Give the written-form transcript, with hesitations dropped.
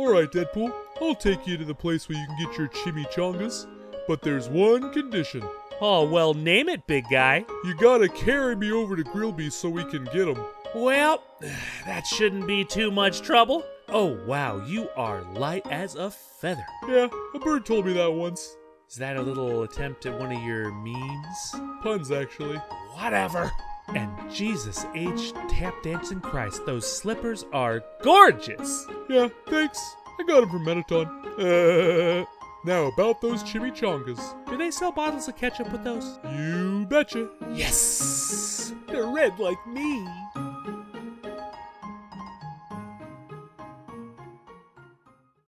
Alright, Deadpool, I'll take you to the place where you can get your chimichangas, but there's one condition. Oh, well, name it, big guy. You gotta carry me over to Grillby's so we can get 'em. Well, that shouldn't be too much trouble. Oh, wow, you are light as a feather. Yeah, a bird told me that once. Is that a little attempt at one of your memes? Puns, actually. Whatever. And Jesus H. Tap Dancing Christ, those slippers are gorgeous! Yeah, thanks. I got them from Mettaton. Now about those chimichangas. Do they sell bottles of ketchup with those? You betcha. Yes! They're red like me.